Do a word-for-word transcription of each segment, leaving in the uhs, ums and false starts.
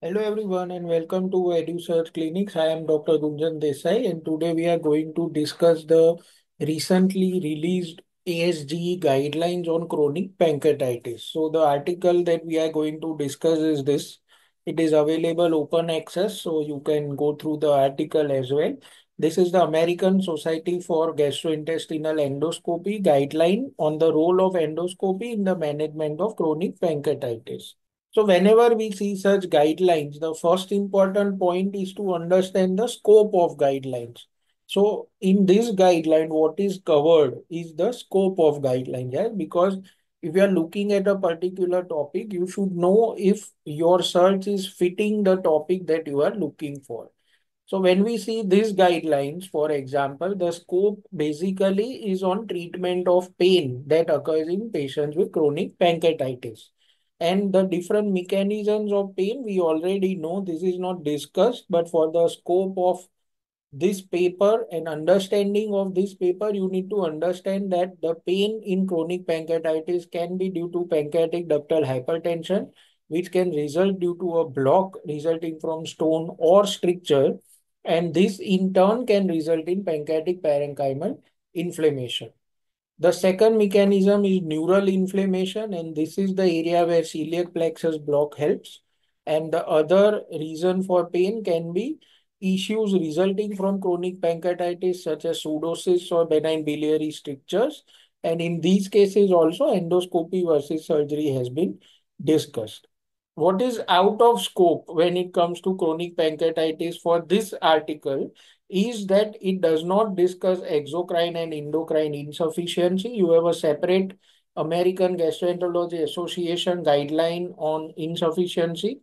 Hello everyone and welcome to EduSearch Clinics. I am Doctor Gunjan Desai and today we are going to discuss the recently released A S G E guidelines on chronic pancreatitis. So the article that we are going to discuss is this. It is available open access, so you can go through the article as well. This is the American Society for Gastrointestinal Endoscopy guideline on the role of endoscopy in the management of chronic pancreatitis. So whenever we see such guidelines, the first important point is to understand the scope of guidelines. So in this guideline, what is covered is the scope of guidelines. Yeah? Because if you are looking at a particular topic, you should know if your search is fitting the topic that you are looking for. So when we see these guidelines, for example, the scope basically is on treatment of pain that occurs in patients with chronic pancreatitis. And the different mechanisms of pain, we already know this is not discussed, but for the scope of this paper and understanding of this paper, you need to understand that the pain in chronic pancreatitis can be due to pancreatic ductal hypertension, which can result due to a block resulting from stone or stricture. And this in turn can result in pancreatic parenchymal inflammation. The second mechanism is neural inflammation, and this is the area where celiac plexus block helps. And the other reason for pain can be issues resulting from chronic pancreatitis such as pseudocysts or benign biliary strictures. And in these cases also endoscopy versus surgery has been discussed. What is out of scope when it comes to chronic pancreatitis for this article is that it does not discuss exocrine and endocrine insufficiency. You have a separate American Gastroenterology Association guideline on insufficiency.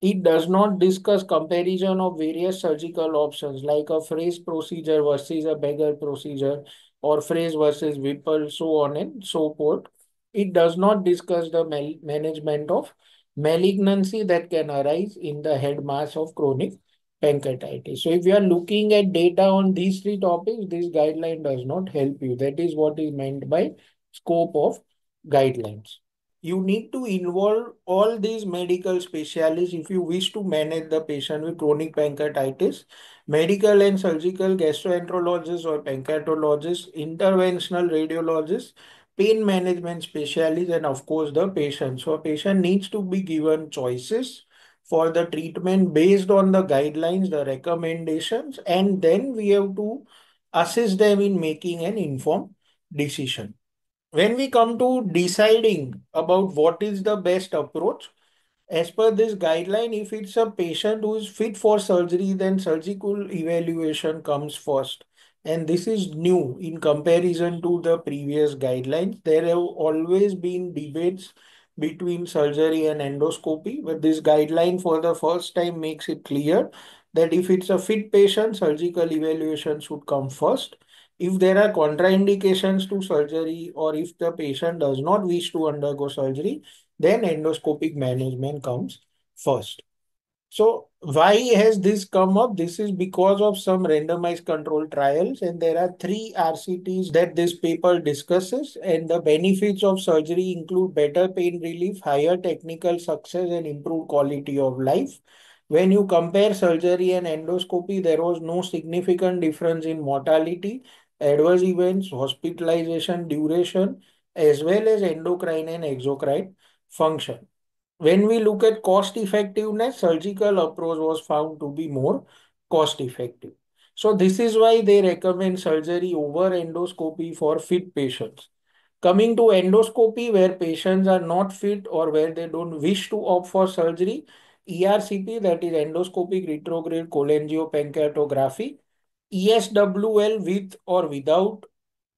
It does not discuss comparison of various surgical options like a Frey procedure versus a beggar procedure or Frey versus Whipple, so on and so forth. It does not discuss the management of malignancy that can arise in the head mass of chronic pancreatitis. So if you are looking at data on these three topics, this guideline does not help you. That is what is meant by scope of guidelines. You need to involve all these medical specialists if you wish to manage the patient with chronic pancreatitis. Medical and surgical gastroenterologists or pancreatologists, interventional radiologists, pain management specialists, and of course the patient. So a patient needs to be given choices for the treatment based on the guidelines, the recommendations, and then we have to assist them in making an informed decision. When we come to deciding about what is the best approach, as per this guideline, if it's a patient who is fit for surgery, then surgical evaluation comes first. And this is new in comparison to the previous guidelines. There have always been debates between surgery and endoscopy, but this guideline for the first time makes it clear that if it's a fit patient, surgical evaluation should come first. If there are contraindications to surgery or if the patient does not wish to undergo surgery, then endoscopic management comes first. So why has this come up? This is because of some randomized controlled trials, and there are three R C Ts that this paper discusses, and the benefits of surgery include better pain relief, higher technical success, and improved quality of life. When you compare surgery and endoscopy, there was no significant difference in mortality, adverse events, hospitalization duration, as well as endocrine and exocrine function. When we look at cost effectiveness, surgical approach was found to be more cost effective. So this is why they recommend surgery over endoscopy for fit patients. Coming to endoscopy, where patients are not fit or where they don't wish to opt for surgery, E R C P, that is endoscopic retrograde cholangiopancreatography, E S W L with or without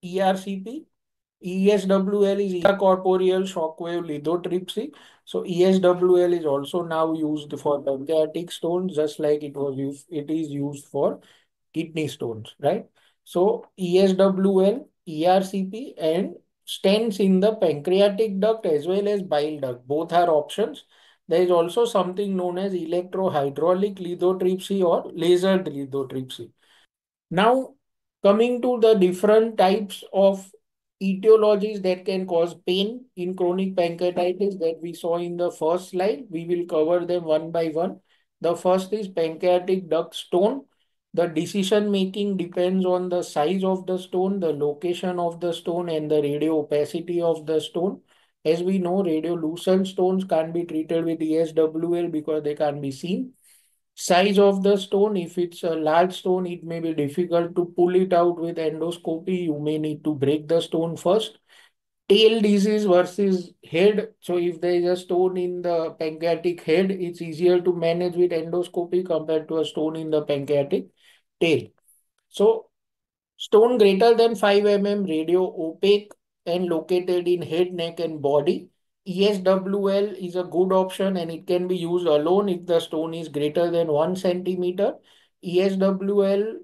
E R C P, E S W L is extracorporeal shockwave lithotripsy. So E S W L is also now used for pancreatic stones, just like it was used, it is used for kidney stones, right? So E S W L, E R C P, and stents in the pancreatic duct as well as bile duct. Both are options. There is also something known as electrohydraulic lithotripsy or laser lithotripsy. Now, coming to the different types of etiologies that can cause pain in chronic pancreatitis that we saw in the first slide. We will cover them one by one. The first is pancreatic duct stone. The decision making depends on the size of the stone, the location of the stone, and the radio opacity of the stone. As we know, radiolucent stones can't be treated with E S W L because they can't be seen. Size of the stone, if it's a large stone, it may be difficult to pull it out with endoscopy. You may need to break the stone first. Tail disease versus head. So if there is a stone in the pancreatic head, it's easier to manage with endoscopy compared to a stone in the pancreatic tail. So stone greater than five millimeters, radio opaque, and located in head, neck, and body. E S W L is a good option and it can be used alone if the stone is greater than one centimeter. E S W L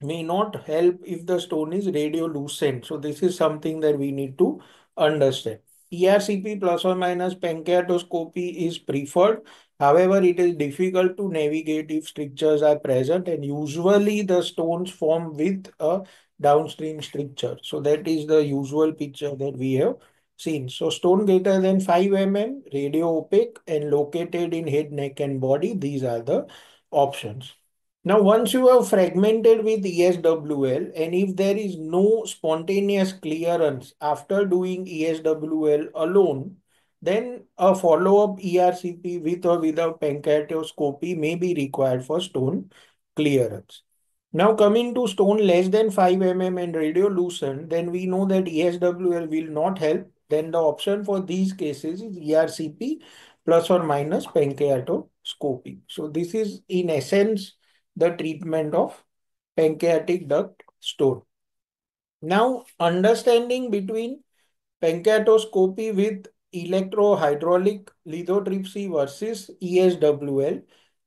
may not help if the stone is radiolucent. So this is something that we need to understand. E R C P plus or minus pancreatoscopy is preferred. However, it is difficult to navigate if strictures are present, and usually the stones form with a downstream stricture. So that is the usual picture that we have seen. So stone greater than five millimeters, radio opaque, and located in head, neck, and body. These are the options. Now, once you have fragmented with E S W L, and if there is no spontaneous clearance after doing E S W L alone, then a follow-up E R C P with or without pancreatoscopy may be required for stone clearance. Now, coming to stone less than five millimeters and radiolucent, then we know that E S W L will not help. Then the option for these cases is E R C P plus or minus pancreatoscopy. So this is in essence the treatment of pancreatic duct stone. Now, understanding between pancreatoscopy with electrohydraulic lithotripsy versus E S W L.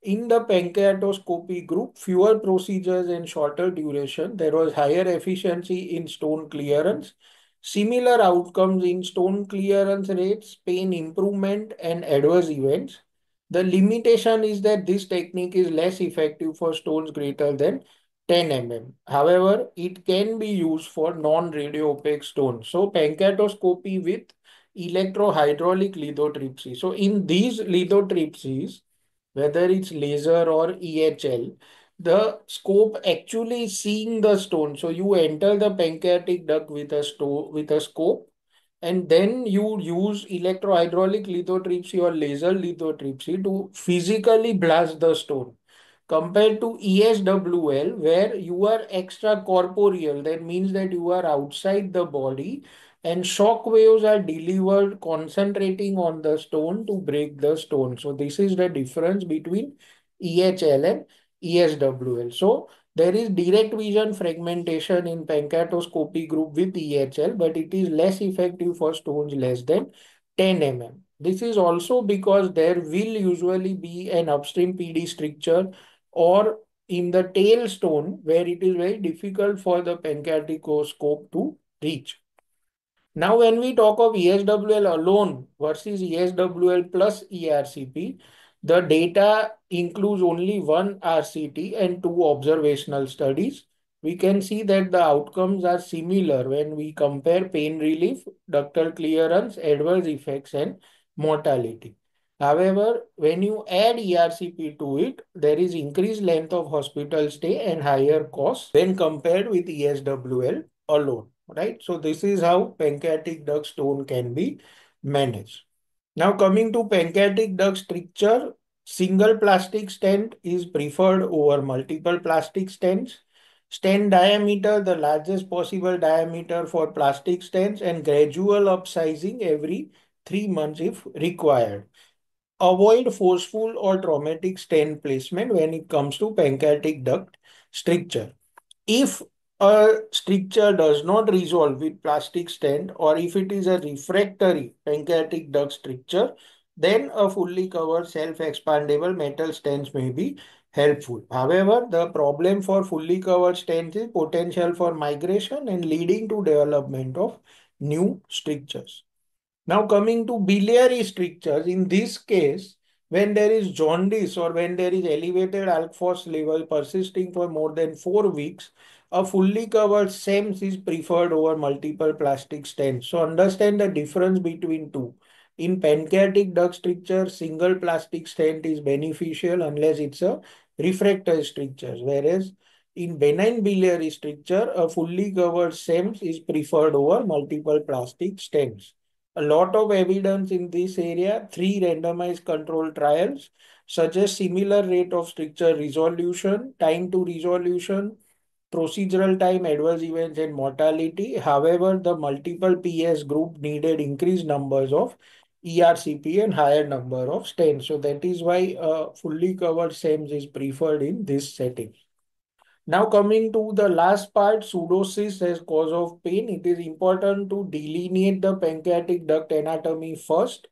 In the pancreatoscopy group, fewer procedures and shorter duration. There was higher efficiency in stone clearance. Similar outcomes in stone clearance rates, pain improvement, and adverse events. The limitation is that this technique is less effective for stones greater than ten millimeters. However, it can be used for non-radio opaque stones. So pancreatoscopy with electrohydraulic lithotripsy. So in these lithotripsies, whether it's laser or E H L, the scope actually seeing the stone. So you enter the pancreatic duct with a stone, with a scope, and then you use electrohydraulic lithotripsy or laser lithotripsy to physically blast the stone. Compared to E S W L, where you are extracorporeal, that means that you are outside the body and shock waves are delivered concentrating on the stone to break the stone. So this is the difference between E H L and E S W L. So there is direct vision fragmentation in pancreatoscopy group with E H L, but it is less effective for stones less than ten millimeters. This is also because there will usually be an upstream P D stricture or in the tail stone where it is very difficult for the pancreatoscope to reach. Now, when we talk of E S W L alone versus E S W L plus E R C P, the data includes only one R C T and two observational studies. We can see that the outcomes are similar when we compare pain relief, ductal clearance, adverse effects, and mortality. However, when you add E R C P to it, there is increased length of hospital stay and higher costs when compared with E S W L alone, right? So this is how pancreatic duct stone can be managed. Now, coming to pancreatic duct stricture, single plastic stent is preferred over multiple plastic stents. Stent diameter, the largest possible diameter for plastic stents, and gradual upsizing every three months if required. Avoid forceful or traumatic stent placement when it comes to pancreatic duct stricture. If a stricture does not resolve with plastic stent, or if it is a refractory pancreatic duct stricture, then a fully covered self-expandable metal stents may be helpful. However, the problem for fully covered stents is potential for migration and leading to development of new strictures. Now, coming to biliary strictures, in this case, when there is jaundice or when there is elevated alk phos level persisting for more than four weeks, a fully covered S E M S is preferred over multiple plastic stents. So understand the difference between two. In pancreatic duct stricture, single plastic stent is beneficial unless it's a refractory stricture, whereas in benign biliary stricture, a fully covered S E M S is preferred over multiple plastic stents. A lot of evidence in this area, three randomized controlled trials suggest similar rate of stricture resolution, time to resolution, procedural time, adverse events, and mortality. However, the multiple P S group needed increased numbers of E R C P and higher number of stents. So that is why uh, fully covered S E M S is preferred in this setting. Now coming to the last part, pseudocyst as cause of pain. It is important to delineate the pancreatic duct anatomy first.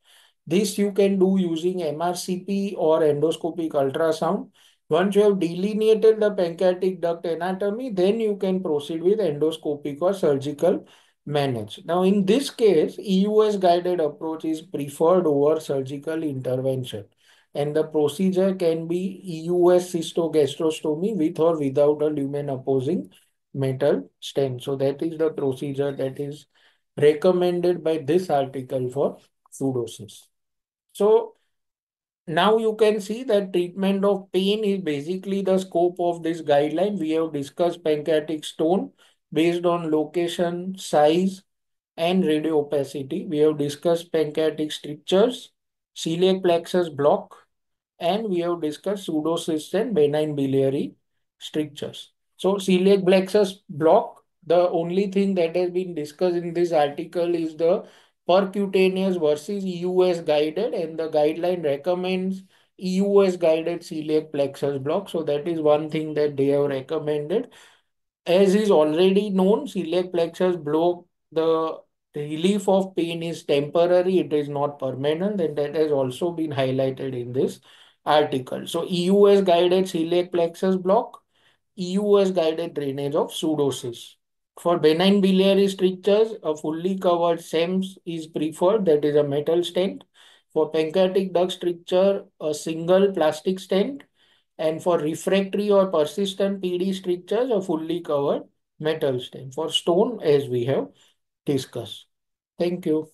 This you can do using M R C P or endoscopic ultrasound. Once you have delineated the pancreatic duct anatomy, then you can proceed with endoscopic or surgical manage. Now in this case, E U S guided approach is preferred over surgical intervention. And the procedure can be E U S cystogastrostomy with or without a lumen opposing metal stent. So that is the procedure that is recommended by this article for pseudocyst. So now you can see that treatment of pain is basically the scope of this guideline. We have discussed pancreatic stone based on location, size, and radiopacity. We have discussed pancreatic strictures, celiac plexus block, and we have discussed pseudocysts and benign biliary strictures. So celiac plexus block, the only thing that has been discussed in this article is the percutaneous versus E U S guided, and the guideline recommends E U S guided celiac plexus block. So that is one thing that they have recommended. As is already known, celiac plexus block, the relief of pain is temporary, it is not permanent, and that has also been highlighted in this article. So E U S guided celiac plexus block, E U S guided drainage of pseudocysts. For benign biliary strictures, a fully covered S E M S is preferred, that is a metal stent. For pancreatic duct stricture, a single plastic stent. And for refractory or persistent P D strictures, a fully covered metal stent. For stone, as we have discussed. Thank you.